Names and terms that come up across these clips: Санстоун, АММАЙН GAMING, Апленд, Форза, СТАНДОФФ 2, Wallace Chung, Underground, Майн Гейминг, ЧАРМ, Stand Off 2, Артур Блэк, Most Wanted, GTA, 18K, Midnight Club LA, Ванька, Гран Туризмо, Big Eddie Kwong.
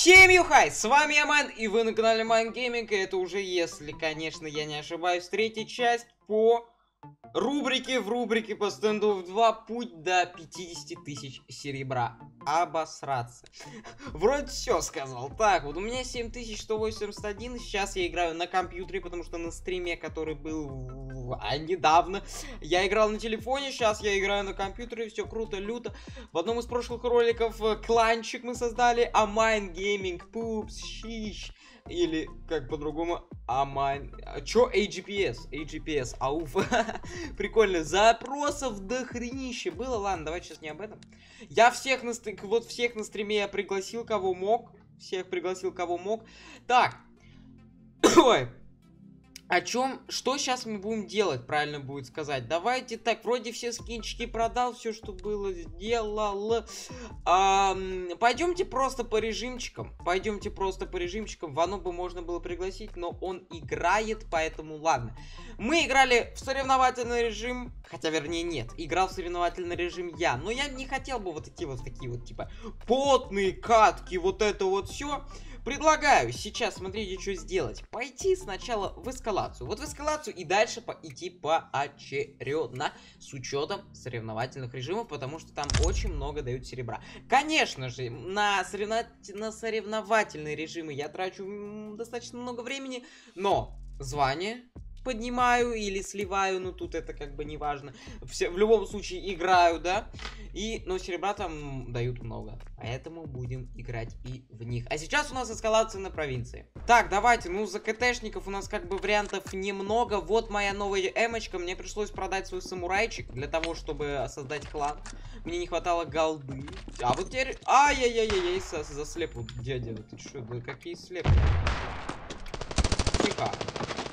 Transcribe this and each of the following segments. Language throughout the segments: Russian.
Всем юхай, с вами я, Майн, и вы на канале Майн Гейминг, и это уже, если, конечно, я не ошибаюсь, третья часть по рубрике в рубрике по Stand Off 2 «Путь до 50 тысяч серебра». Обосраться. Вроде все сказал. Так, вот у меня 7181, сейчас я играю на компьютере, потому что на стриме, который был... А недавно я играл на телефоне, сейчас я играю на компьютере, все круто, люто. В одном из прошлых роликов кланчик мы создали, Аммайн Gaming, пупс, щищ, или как по-другому, Аммайн... Чё, AGPS, ауф, прикольно, запросов до хренища было, ладно, давай сейчас не об этом. Я всех на стриме, вот всех на стриме я пригласил, кого мог, так, ой. О чем, что сейчас мы будем делать, правильно будет сказать. Давайте так, вроде все скинчики продал, все, что было, сделал. Пойдемте просто по режимчикам. Вану бы можно было пригласить, но он играет, поэтому ладно. Мы играли в соревновательный режим, хотя, вернее, нет, играл в соревновательный режим я. Но я не хотел бы вот такие вот, типа, потные катки, вот это вот все. Предлагаю сейчас, смотрите, что сделать. Пойти сначала в эскалацию. Вот в эскалацию и дальше идти поочередно с учетом соревновательных режимов, потому что там очень много дают серебра. Конечно же, на соревновательные режимы я трачу достаточно много времени, но звание поднимаю или сливаю, ну тут это как бы не важно. В любом случае играю, да. Но серебра там дают много. Поэтому будем играть и в них. А сейчас у нас эскалация на провинции. Так, давайте, ну за КТшников у нас как бы вариантов немного. Вот моя новая эмочка. Мне пришлось продать свой самурайчик для того, чтобы создать клан. Мне не хватало голды. А вот теперь... Ай-яй-яй-яй, заслеп. Вот дядя, ты что, да какие слепы? Тихо.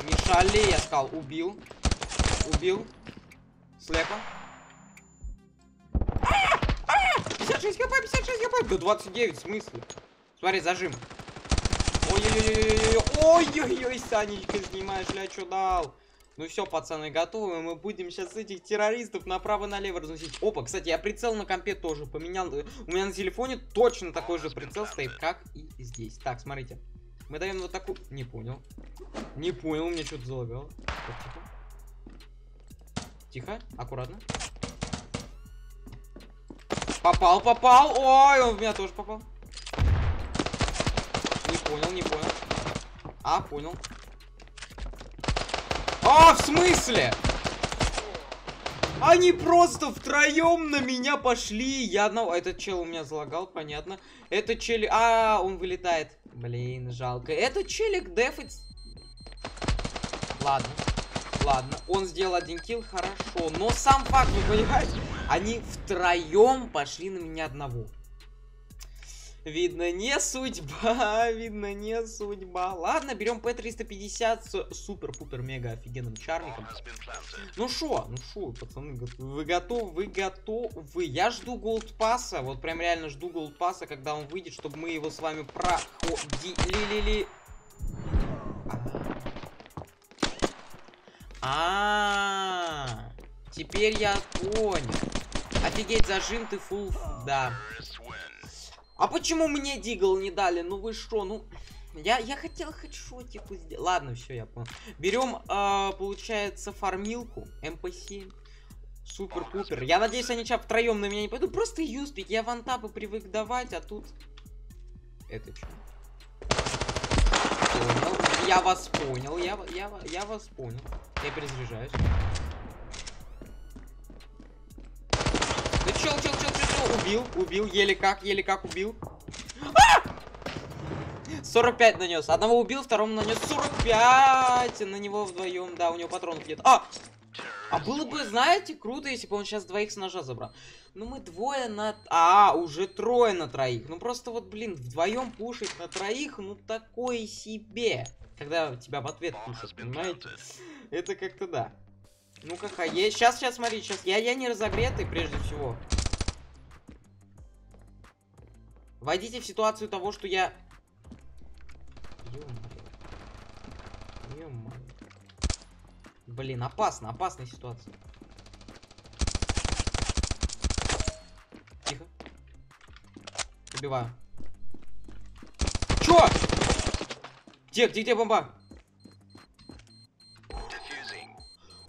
Не шалей, я сказал, убил. Слепо. 56 хп, 56 хп. Да 29, в смысле? Смотри, зажим. Ой-ой-ой, Санечка, снимаешь, ля, чё дал? Ну все, пацаны, готовы. Мы будем сейчас этих террористов направо-налево разносить. Опа, кстати, я прицел на компе тоже поменял. У меня на телефоне точно такой же прицел стоит, как и здесь. Так, смотрите. Мы даем вот такую... Не понял. Мне что-то залагало. Тихо, аккуратно. Попал, Ой, он в меня тоже попал. Не понял, А, понял. А, в смысле? Они просто втроем на меня пошли. Я одного... Этот чел у меня залагал, понятно. Этот челик... А, он вылетает. Блин, жалко. Этот челик дефит... Ладно. Он сделал один килл, хорошо. Но сам факт, вы понимаете? Они втроем пошли на меня одного. Видно, не судьба. Ладно, берем P350 с супер-пупер-мега офигенным чарником. Ну шо, пацаны, вы готовы, Я жду голдпасса, вот прям реально жду голдпасса, когда он выйдет, чтобы мы его с вами проходили. Теперь я понял. Офигеть, зажим ты фул. Да. А почему мне дигл не дали? Ну вы что? Ну, я хотел хоть шотику сделать. Ладно, все, я понял. Берем, получается, фармилку. МП7. Супер-пупер. Я надеюсь, они сейчас втроем на меня не пойдут. Просто юспик. Я вантапы привык давать, а тут... Это что? Я вас понял. Я вас понял. Я перезаряжаюсь. Да чел, убил, еле как убил. 45 нанес. Одного убил, второму нанес 45. На него вдвоем, да, у него патронов нет. А было бы, знаете, круто, если бы он сейчас двоих с ножа забрал. Ну мы двое на... уже трое на троих. Ну просто вот, блин, вдвоем пушить на троих, ну такое себе. Когда тебя в ответ пушат, понимаете? Это как-то да. Ну-ка, сейчас, смотри, я не разогретый, прежде всего. Войдите в ситуацию того, что я... Ё-моё. Блин, опасная ситуация. Тихо. Убиваю. Чё? Где бомба?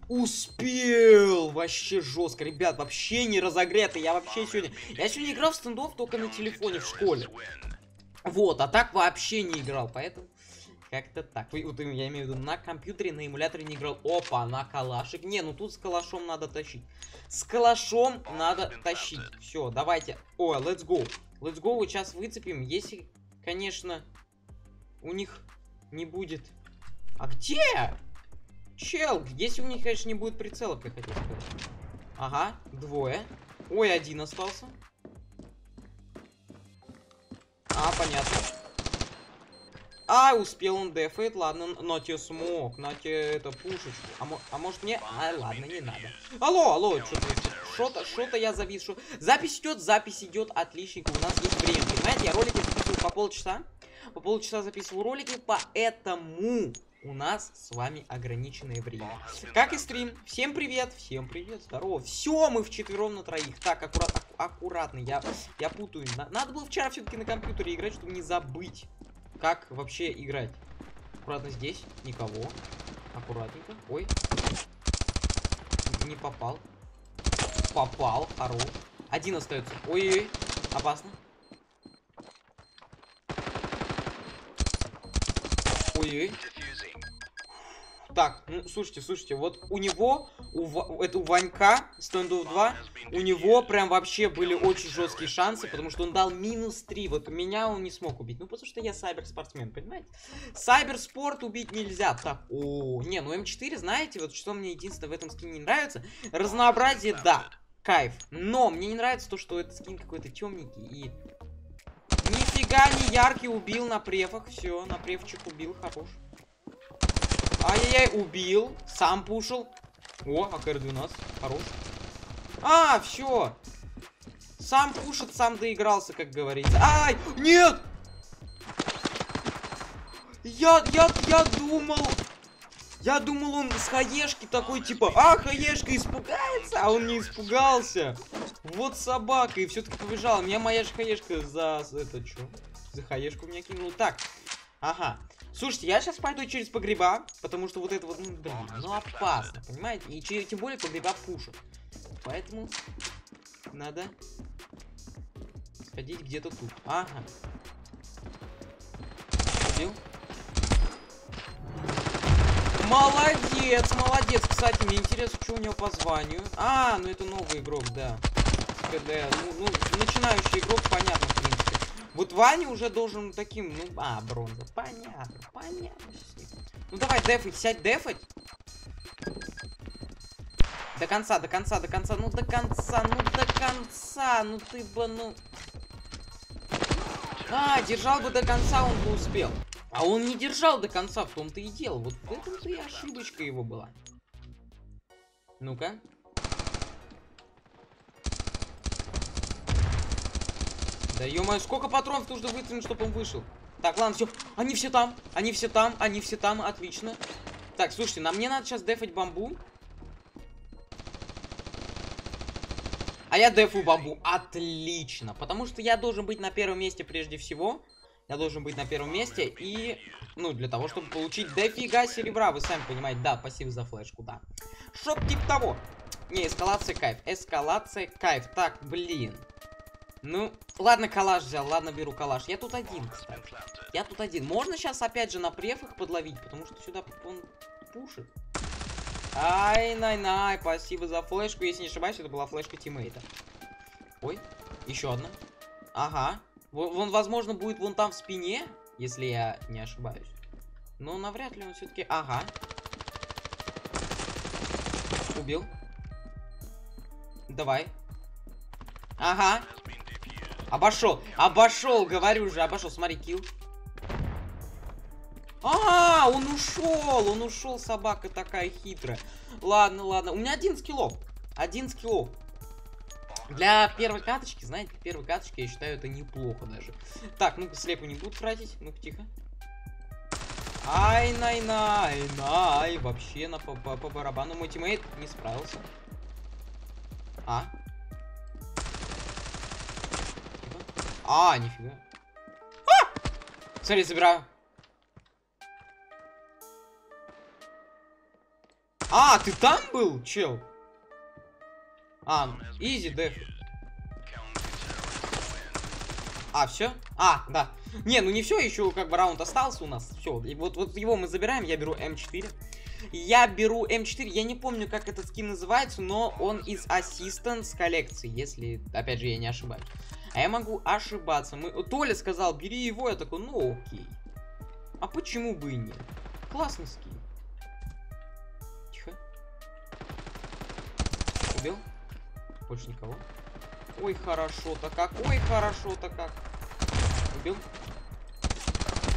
Успел! Вообще жестко, ребят, вообще не разогретый. Я сегодня играл в стендов только на телефоне в школе. Вот, а так вообще не играл, поэтому как-то так. Вот, я имею в виду, на компьютере, на эмуляторе не играл. Опа, на калашик. Не, ну тут с калашом надо тащить. С калашом надо тащить. Все, давайте. О, let's go. Let's go, вот сейчас выцепим, если, конечно, у них не будет... А где? Чел, если у них, конечно, не будет прицелов, я хотел сказать. Ага, двое. Ой, один остался. А, понятно. А, успел, он дефает, ладно, но тебе смог, на тебе это пушечку. А может мне? А, ладно, не надо. Алло, алло, что-то я завишу. Запись идет, отличненько, у нас есть время. Понимаете, я ролики записываю по полчаса записываю ролики, поэтому... У нас с вами ограниченное время. Как и стрим. Всем привет, здорово. Все, мы вчетвером на троих. Так, аккуратно, я путаю. Надо было вчера все-таки на компьютере играть, чтобы не забыть, как вообще играть. Аккуратно здесь, никого. Аккуратненько. Ой. Не попал. Попал, хорош. Один остается. Ой-ой-ой, опасно. Ой-ой-ой. Так, ну, слушайте, вот у него, у Ванька, Stand Off 2, у него прям вообще были очень жесткие шансы, потому что он дал минус 3, вот меня он не смог убить, ну, потому что я сайберспортсмен, понимаете? Сайберспорт убить нельзя, так, о, не, ну, М4, знаете, вот что мне единственное в этом скине не нравится, разнообразие, да, кайф, но мне не нравится то, что этот скин какой-то темненький и... Нифига не яркий, убил на префах, все, на префчик убил, хорош. Ай-яй-яй, убил. Сам пушил. О, АКР-12. Хорош. А, все. Сам пушит, сам доигрался, как говорится. Ай, нет! Я думал, он с хаешки такой, типа, а, хаешка испугается, а он не испугался. Вот собака, и все-таки побежала. Меня моя же хаешка за хаешку меня кинула. Так, ага. Слушайте, я сейчас пойду через погреба, потому что вот это вот, ну, блин, ну опасно, понимаете? И тем более погреба пушат. Поэтому надо ходить где-то тут. Ага. Убил. Молодец. Кстати, мне интересно, что у него по званию. А, ну это новый игрок, да. Ну, начинающий игрок, понятно, в принципе. Вот Ваня уже должен таким, ну, а, бронза, понятно. Ну, давай дефать, сядь дефать. До конца, ну ты бы, ну... А, держал бы до конца, он бы успел. А он не держал до конца, в том-то и дело. Вот в этом-то и ошибочка его была. Ну-ка. Да ё-моё, сколько патронов нужно выстрелить, чтобы он вышел? Так, ладно, все, они все там, отлично. Так, слушайте, мне надо сейчас дефать бомбу. А я дефу бомбу, отлично, потому что я должен быть на первом месте прежде всего. И, ну, для того, чтобы получить дофига серебра, вы сами понимаете, да, спасибо за флешку, да. Шоп типа того. Не, эскалация кайф, так, блин. Ну, ладно, калаш взял, ладно, беру калаш. Я тут один. Можно сейчас опять же на префах подловить, потому что сюда он пушит. Ай-най-най, спасибо за флешку. Если не ошибаюсь, это была флешка тиммейта. Ой, еще одна. Ага. Он, возможно, будет вон там в спине, если я не ошибаюсь. Но навряд ли он все-таки... Ага. Убил. Давай. Ага. Обошел, говорю же, обошел. Смотри, килл. А, он ушел, собака такая хитрая. Ладно, у меня один скиллов. Для первой каточки, знаете, я считаю, это неплохо даже. Так, ну-ка, слепу не буду тратить, ну-ка, тихо. Ай-най-най-най, вообще по барабану мой тиммейт не справился. А? А, нифига. А! Смотри, забираю. А, ты там был, чел? А, изи, деф. А, все? А, да. Не, ну не все, еще как бы раунд остался у нас. Все, и вот его мы забираем, я беру М4. Я беру М4, я не помню, как этот скин называется, но он из Assistance коллекции, если, опять же, я не ошибаюсь. А я могу ошибаться. Толя сказал, бери его, я такой, ну окей. А почему бы и нет? Классный скин. Тихо. Убил? Больше никого. Ой, хорошо-то как, ой, хорошо-то как. Убил?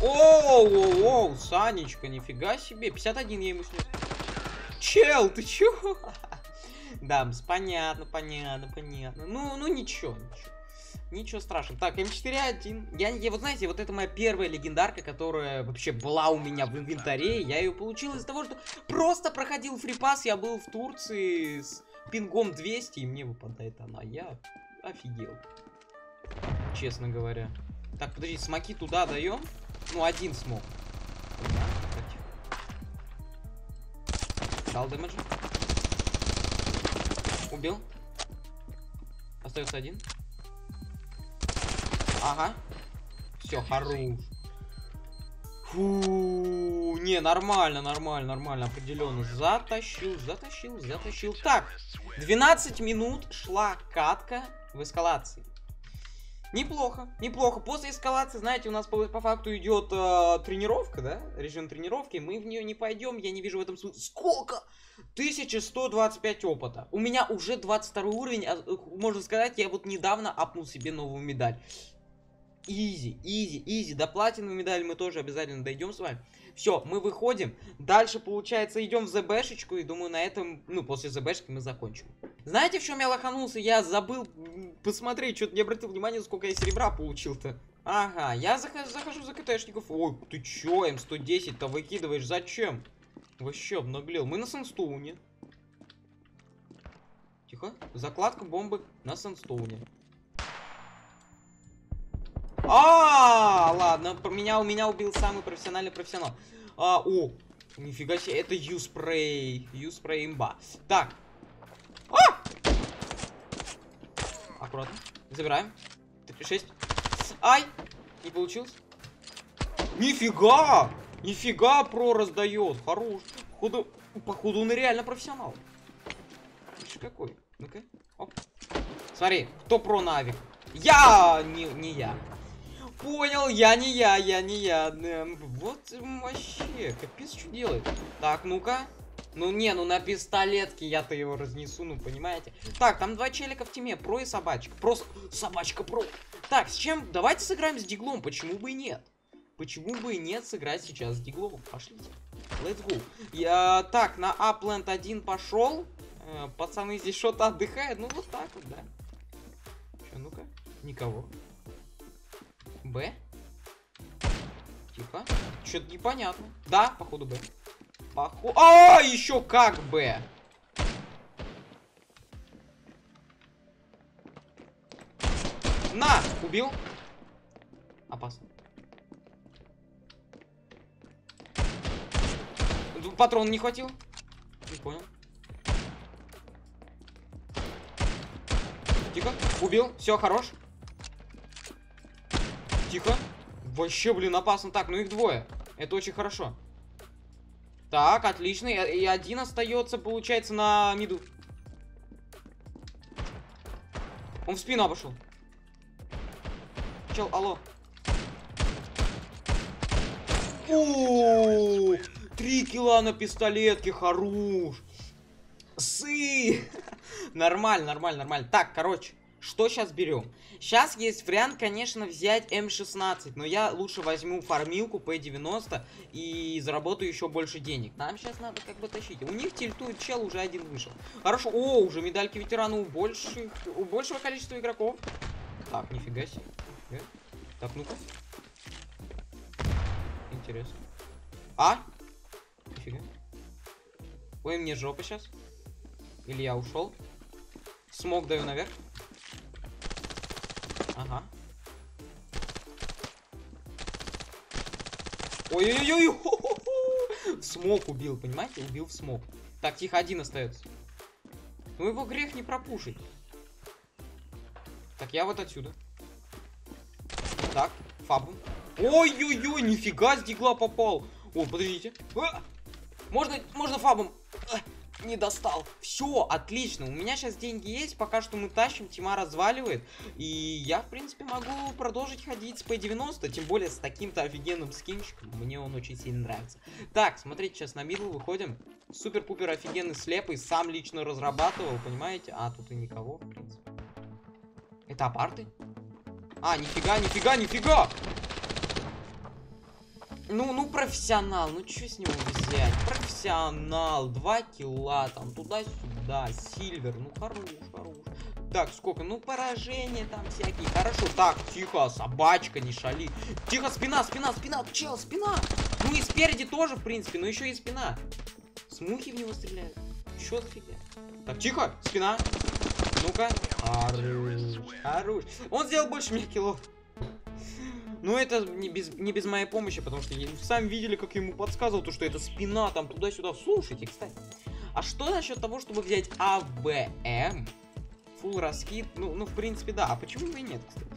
Оу, Санечка, нифига себе. 51 я ему снес. Чел, ты чё? Да, понятно. Ну, ничего. Ничего страшного. Так, М4-1. Я, вот знаете, вот это моя первая легендарка, которая вообще была у меня в инвентаре. Я ее получил из-за того, что просто проходил фрипас. Я был в Турции с пингом 200, и мне выпадает она. Я офигел. Честно говоря. Так, подожди, смоки туда даем. Ну, один смог. Дал дэмэджа. Убил. Остается один. Ага. Все, хорош. Фу, не, нормально. Определенно. Затащил. Так, 12 минут шла катка в эскалации. Неплохо. После эскалации, знаете, у нас по факту идет тренировка, да? Режим тренировки. Мы в нее не пойдем. Я не вижу в этом смысла. Сколько? 1125 опыта. У меня уже 22 уровень. Можно сказать, я вот недавно апнул себе новую медаль. Изи. До платиновой медали мы тоже обязательно дойдем с вами. Все, мы выходим. Дальше, получается, идем в ЗБшечку. И думаю, на этом, ну, после ЗБшки мы закончим. Знаете, в чем я лоханулся? Я забыл посмотреть, что-то не обратил внимания, сколько я серебра получил-то. Ага, я захожу за КТшников. Ой, ты че, М110-то выкидываешь? Зачем? Вообще обнаглел. Мы на Санстоуне. Тихо. Закладка бомбы на Санстоуне. А, ладно, меня убил самый профессиональный профессионал. О, нифига себе, это Юспрей. Юспрей имба. Так. Аккуратно. Забираем. 6. Ай! Не получилось. Нифига! Нифига про раздает. Хорош. Походу он реально профессионал. Видишь, какой? Ну-ка. Оп. Смотри, кто про навик? Я! Не я. Понял, я не я. Вот вообще, капец, что делает. Так, ну-ка. Ну не, ну на пистолетке я-то его разнесу, ну понимаете. Так, там два челика в тиме, про и собачка. Просто собачка про. Так, с чем? Давайте сыграем с диглом, почему бы и нет? Почему бы и нет сыграть сейчас с диглом? Пошлите. Let's go. Я так, на Апленд 1 пошел. Пацаны здесь что-то отдыхают. Ну вот так вот, да. Че, ну-ка. Никого. Б. Тихо. Что-то непонятно. Да, походу Б. А, еще как Б. На! Убил. Опасно. Патрон не хватил. Не понял. Тихо. Убил. Все, хорош. Тихо. Вообще, блин, опасно. Так, ну их двое. Это очень хорошо. Так, отлично. И один остается, получается, на миду. Он в спину обошел. Чел, алло. О, 3 килла на пистолетке, хорош. Сы. Нормально. Так, короче. Что сейчас берем? Сейчас есть вариант, конечно, взять М16, но я лучше возьму фармилку P90 и заработаю еще больше денег. Нам сейчас надо как бы тащить. У них тильтует чел, уже один вышел. Хорошо. О, уже медальки ветерана у большего количества игроков. Так, нифига себе. Так, ну-ка. Интересно. А? Нифига. Ой, мне жопа сейчас. Или я ушел? Смог даю наверх. Ага. Ой-ой-ой! Смок убил, понимаете? Убил в смок. Так, тихо, один остается. Ну его грех не пропушить. Так, я вот отсюда. Так, фабу. Ой-ой-ой, нифига с дигла попал. О, подождите. А! Можно фабом. А! Не достал. Все, отлично. У меня сейчас деньги есть. Пока что мы тащим, тима разваливает. И я, в принципе, могу продолжить ходить с P90. Тем более с таким-то офигенным скинчиком. Мне он очень сильно нравится. Так, смотрите, сейчас на мидл выходим. Супер-пупер офигенный слепый. Сам лично разрабатывал, понимаете? А, тут и никого, в принципе. Это апарты? А, нифига, нифига, нифига! Ну, профессионал, ну что с него взять? Профессионал, 2 килла, там, туда-сюда, сильвер, ну хорош, хорош. Так, сколько? Ну, поражение там всякие, хорошо. Так, тихо, собачка, не шали. Тихо, спина, спина, спина, чел, спина! Ну и спереди тоже, в принципе, но еще и спина. Смухи в него стреляют. Чё за фигня? Так, тихо, спина. Ну-ка, хорош, хорош. Он сделал больше мне киллов. Но это не без моей помощи, потому что сами видели, как я ему подсказывал, то, что это спина, там, туда-сюда. Слушайте, кстати. А что насчет того, чтобы взять АВМ? Фулл раскид. Ну, в принципе, да. А почему бы и нет, кстати?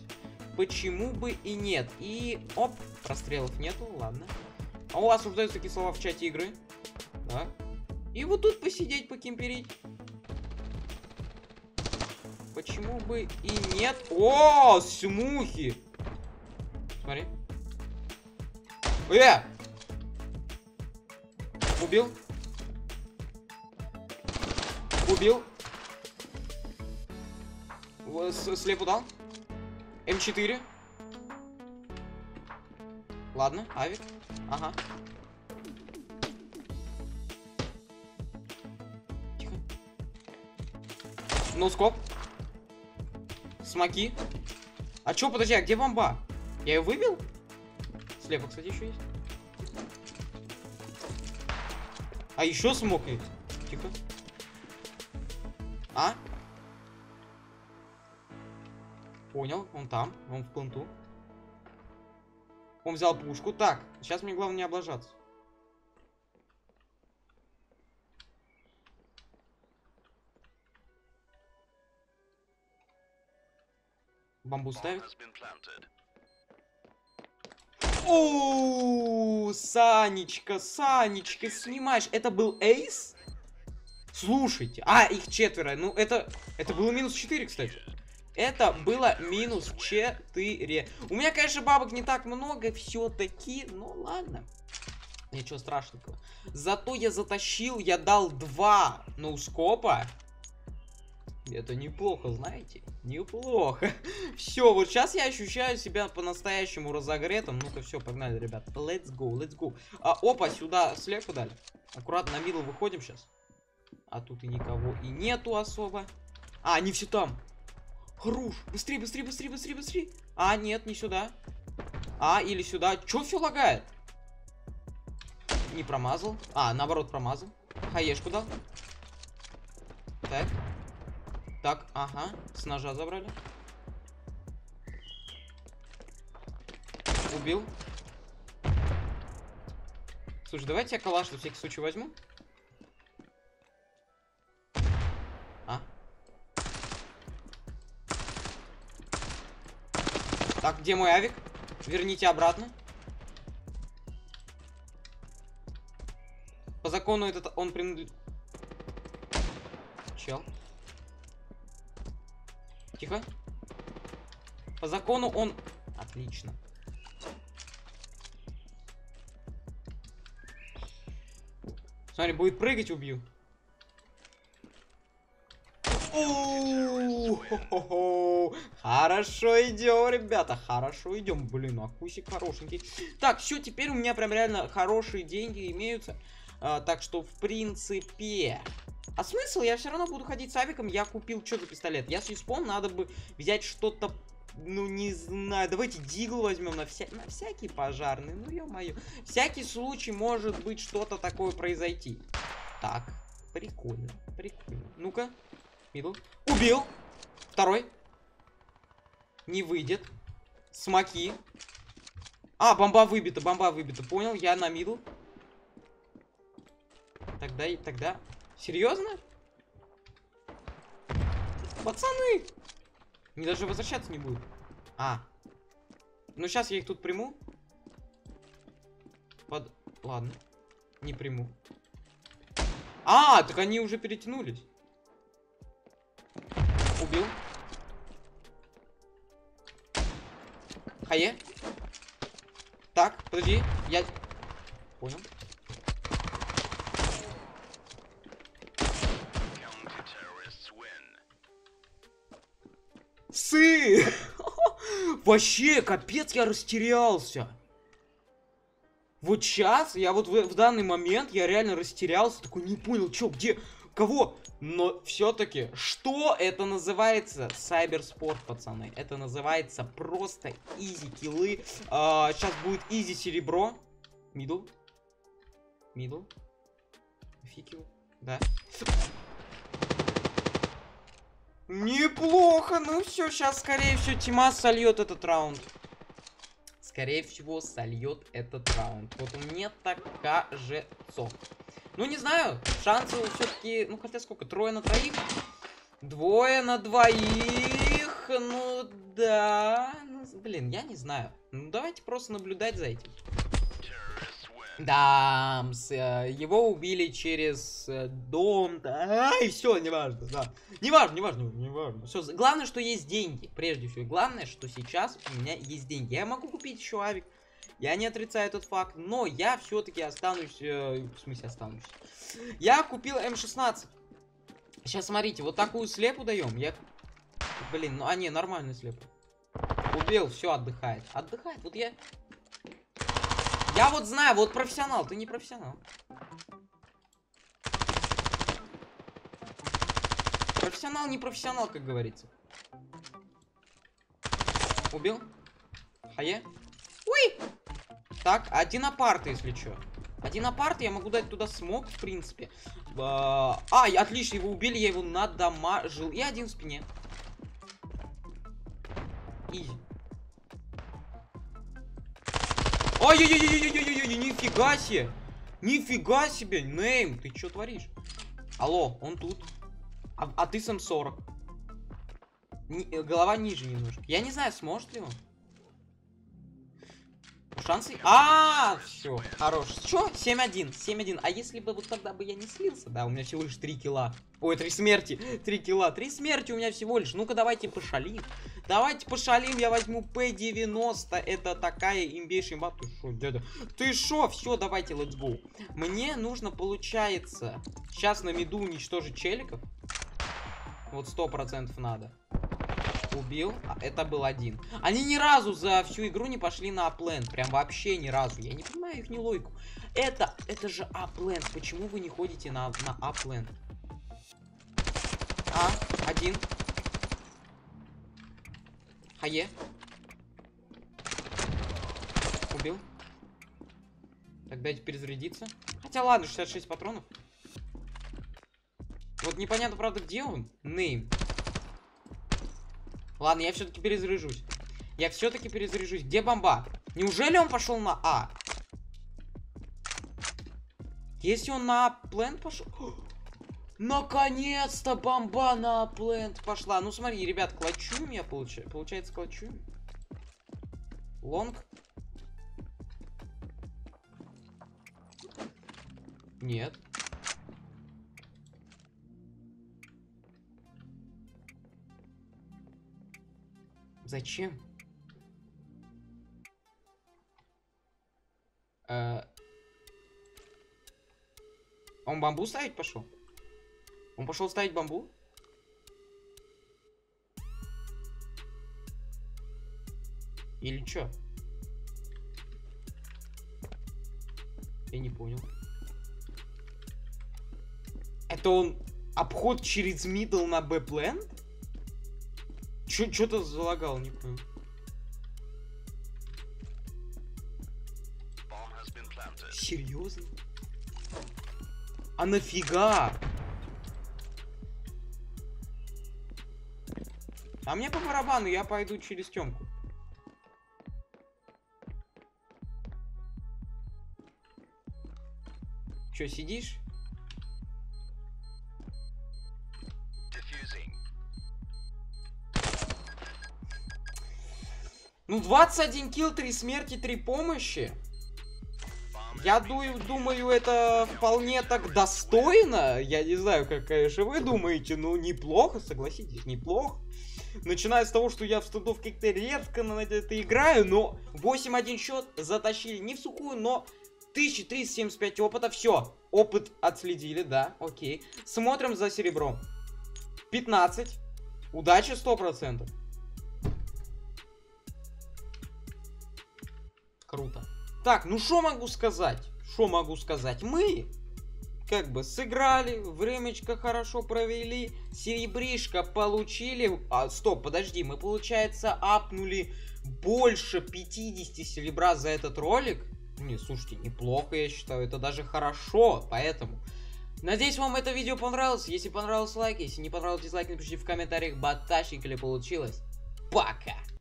Почему бы и нет? И, оп, расстрелов нету, ладно. А у вас уждаются такие слова в чате игры. Да. И вот тут посидеть, покемперить. Почему бы и нет? О, смухи! Смотри. Убил. Убил. Слеп удал. М4. Ладно, авик. Ага. Тихо. Носкоп. Смоки. А чё, подожди, а где бомба? Я ее выбил? Слепо, кстати, еще есть. А еще смог есть. Тихо. А? Понял, он там, он в планту. Он взял пушку. Так, сейчас мне главное не облажаться. Бамбу ставит. О, Санечка, Санечка, снимаешь. Это был эйс? Слушайте. А, их четверо. Ну, это было минус 4, кстати. Это было минус 4. У меня, конечно, бабок не так много все-таки. Ну, ладно. Ничего страшного. Зато я затащил, я дал 2 ноускопа. Это неплохо, знаете? Неплохо. Все, вот сейчас я ощущаю себя по-настоящему разогретым. Ну-ка, все, погнали, ребят. Let's go, let's go. А, опа, сюда слепу дали. Аккуратно на мидл выходим сейчас. А тут и никого и нету особо. А, они все там. Хорош. Быстрее, быстрее, быстрее, быстрее, быстрее. А, нет, не сюда. А, или сюда. Че все лагает? Не промазал. А, наоборот, промазал. Хаешку дал. Так. Так, ага, с ножа забрали. Убил. Слушай, давайте я калаш на всякий случай возьму. А. Так, где мой авик? Верните обратно. По закону этот он принадлежит... Чел. Тихо. По закону он... Отлично. Смотри, будет прыгать, убью. Хорошо идем, ребята. Хорошо идем. Блин, акусик хорошенький. Так, все, теперь у меня прям реально хорошие деньги имеются. Так что, в принципе... А смысл? Я все равно буду ходить с авиком. Я купил что-то пистолет. Я с юспом, надо бы взять что-то... Ну, не знаю. Давайте дигл возьмем на всякий пожарный. Ну, ё-моё. Всякий случай может быть что-то такое произойти. Так. Прикольно. Прикольно. Ну-ка. Мидл. Убил. Второй. Не выйдет. Смоки. А, бомба выбита, понял, я на мидл. Тогда... Серьезно? Пацаны! Мне даже возвращаться не будет. А. Ну, сейчас я их тут приму. Ладно. Не приму. А, так они уже перетянулись. Убил. Хае. Так, подожди. Я... Понял. Сы! Вообще, капец, я растерялся. Вот сейчас, я вот в данный момент, я реально растерялся. Такой, не понял, чё, где, кого? Но все-таки, что это называется? Сайберспорт, пацаны. Это называется просто изи киллы. Сейчас будет изи серебро. Мидл. Мидл. Фиг его. Да. Неплохо, ну все, сейчас, скорее всего, Тима сольет этот раунд. Вот мне так кажется. Ну, не знаю, шансы все-таки... Ну, хотя сколько? 3 на 2? 2 на 2. Ну, да. Блин, я не знаю. Ну, давайте просто наблюдать за этим. Да, его убили через дом. Да, и все, неважно, да. Неважно. Все, главное, что есть деньги. Прежде всего, главное, что сейчас у меня есть деньги. Я могу купить еще авик. Я не отрицаю этот факт, но я все-таки останусь... в смысле останусь? Я купил М16. Сейчас смотрите, вот такую слепу даем. Я... Блин, ну а не, нормальную слепу. Убил, все, отдыхает. Вот я... Я вот знаю, вот профессионал, ты не профессионал. Профессионал, не профессионал, как говорится. Убил. Хае. Уй! Так, один апарт, если что. Один апарт, я могу дать туда смог, в принципе. Ай, отлично, его убили, я его надамажил. И один в спине. Изи. Ой-ой-ой-ой-ой-ой-ой-ой, нифига себе! Нифига себе, Нейм, ты чё творишь? Алло, он тут. А ты с М40. Голова ниже немножко. Я не знаю, сможет ли он. Шансы... А, все, хорош. Чё? 7-1, 7-1. А если бы вот тогда бы я не слился? Да, у меня всего лишь 3 килла. Ой, 3 смерти. 3 килла. 3 смерти у меня всего лишь. Ну-ка, давайте пошалим. Давайте пошалим, я возьму П-90. Это такая имбейшая имба. Ты шо, дядя? Ты шо? Все, давайте, let's go. Мне нужно, получается, сейчас на миду уничтожить челиков. Вот 100% надо. Убил. Это был один. Они ни разу за всю игру не пошли на аплент. Прям вообще ни разу. Я не понимаю их нелогику. Это же аплент. Почему вы не ходите на аплент? А, один. Хае. Убил. Так, дайте перезарядиться. Хотя ладно, 66 патронов. Вот непонятно, правда, где он. Нейм. Ладно, я все-таки перезаряжусь. Где бомба? Неужели он пошел на А? Если он на плент пошел... Наконец-то бомба на плент пошла. Ну смотри, ребят, клачу я получаю. Получается, клачу. Лонг. Нет. Зачем? Он бамбу ставить пошел? Он пошел ставить бамбу? Или чё? Я не понял. Это он обход через мидл на Б-плент? Что-то залагал, не понял. Серьезно? А нафига? А мне по барабану, я пойду через темку. Чё, сидишь? Ну, 21 килл, 3 смерти, 3 помощи. Я думаю, это вполне так достойно. Я не знаю, как, конечно, вы думаете, но неплохо, согласитесь, неплохо. Начиная с того, что я в Stand Off как-то редко на это играю, но 8-1 счет затащили не в сухую, но 1375 опыта. Все, опыт отследили, да, окей. Смотрим за серебром. 15. Удачи 100%. Круто. Так, ну что могу сказать? Что могу сказать? Мы как бы сыграли, времечко хорошо провели, серебришко получили. А, стоп, подожди, мы, получается, апнули больше 50 серебра за этот ролик. Не, слушайте, неплохо, я считаю, это даже хорошо, поэтому... Надеюсь, вам это видео понравилось. Если понравилось, лайк, если не понравилось, дизлайк, напишите в комментариях, баташенька ли получилось. Пока!